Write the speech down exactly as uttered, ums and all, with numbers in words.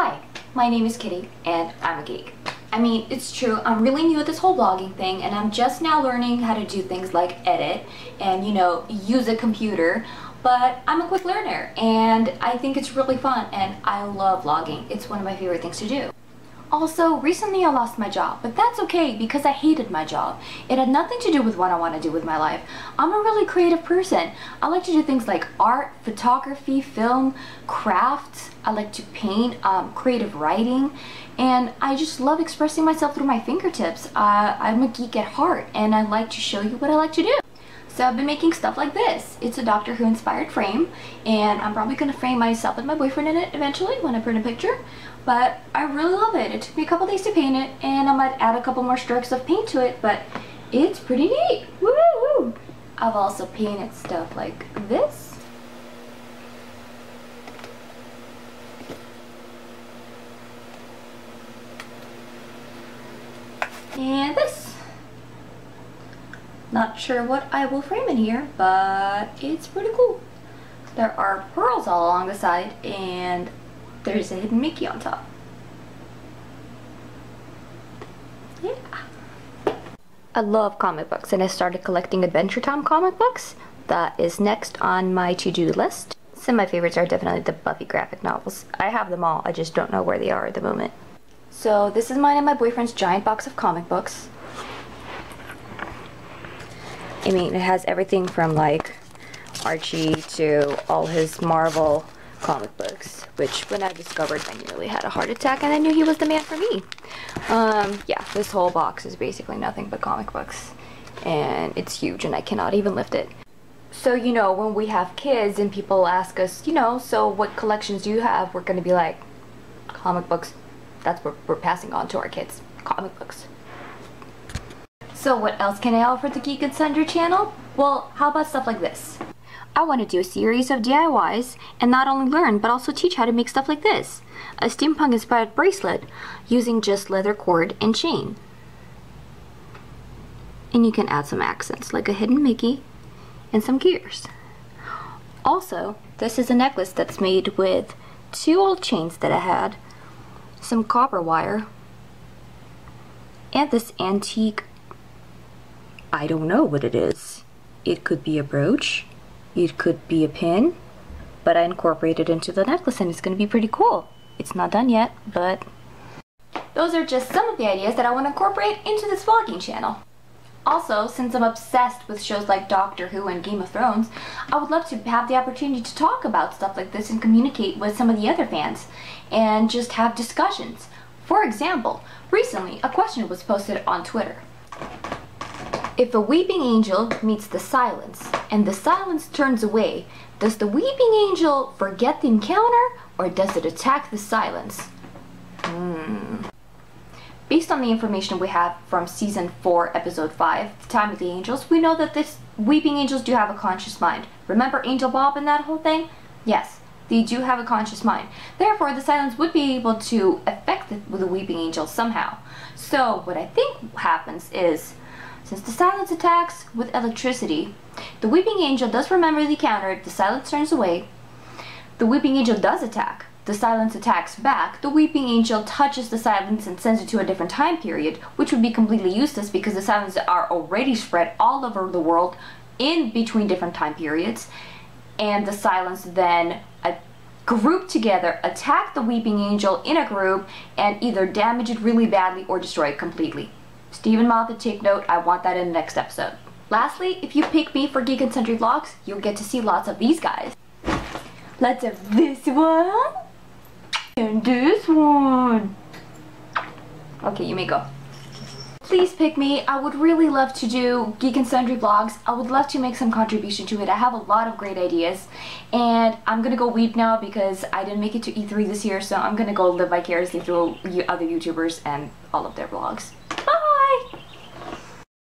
Hi, my name is Kitty and I'm a geek. I mean, it's true, I'm really new at this whole blogging thing and I'm just now learning how to do things like edit and, you know, use a computer, but I'm a quick learner and I think it's really fun and I love blogging. It's one of my favorite things to do. Also, recently I lost my job, but that's okay because I hated my job. It had nothing to do with what I want to do with my life. I'm a really creative person. I like to do things like art, photography, film, crafts. I like to paint, um, creative writing, and I just love expressing myself through my fingertips. Uh, I'm a geek at heart, and I like to show you what I like to do. So I've been making stuff like this. It's a Doctor Who inspired frame, and I'm probably going to frame myself and my boyfriend in it eventually when I print a picture. But I really love it. It took me a couple days to paint it, and I might add a couple more strokes of paint to it, but it's pretty neat. Woo woo! I've also painted stuff like this. And this. Not sure what I will frame in here, but it's pretty cool. There are pearls all along the side, and there's a hidden Mickey on top. Yeah. I love comic books and I started collecting Adventure Time comic books. That is next on my to-do list. Some of my favorites are definitely the Buffy graphic novels. I have them all, I just don't know where they are at the moment. So this is mine and my boyfriend's giant box of comic books. I mean, it has everything from like Archie to all his Marvel comic books, which when I discovered I nearly had a heart attack and I knew he was the man for me. Um, yeah, this whole box is basically nothing but comic books and it's huge and I cannot even lift it. So, you know, when we have kids and people ask us, you know, so what collections do you have? We're going to be like, comic books. That's what we're passing on to our kids, comic books. So what else can I offer the Geek and Sundry channel? Well, how about stuff like this? I want to do a series of D I Ys and not only learn but also teach how to make stuff like this. A steampunk inspired bracelet using just leather cord and chain. And you can add some accents like a hidden Mickey and some gears. Also, this is a necklace that's made with two old chains that I had, some copper wire, and this antique, I don't know what it is. It could be a brooch. It could be a pin, but I incorporated it into the necklace and it's going to be pretty cool. It's not done yet, but... Those are just some of the ideas that I want to incorporate into this vlogging channel. Also, since I'm obsessed with shows like Doctor Who and Game of Thrones, I would love to have the opportunity to talk about stuff like this and communicate with some of the other fans and just have discussions. For example, recently a question was posted on Twitter. If a weeping angel meets the silence, and the silence turns away, does the weeping angel forget the encounter, or does it attack the silence? Hmm. Based on the information we have from Season four, Episode five, The Time of the Angels, we know that this weeping angels do have a conscious mind. Remember Angel Bob and that whole thing? Yes, they do have a conscious mind. Therefore, the silence would be able to affect the, the weeping angel somehow. So, what I think happens is, since the silence attacks with electricity, the weeping angel does remember the encounter, the silence turns away, the weeping angel does attack, the silence attacks back, the weeping angel touches the silence and sends it to a different time period, which would be completely useless because the silences are already spread all over the world in between different time periods, and the silence then group together, attack the weeping angel in a group, and either damage it really badly or destroy it completely. Steven Moffat, take note, I want that in the next episode. Lastly, if you pick me for Geek and Sundry vlogs, you'll get to see lots of these guys. Lots of this one, and this one. Okay, you may go. Please pick me. I would really love to do Geek and Sundry vlogs. I would love to make some contribution to it. I have a lot of great ideas. And I'm gonna go weep now because I didn't make it to E three this year, so I'm gonna go live vicariously through other YouTubers and all of their vlogs.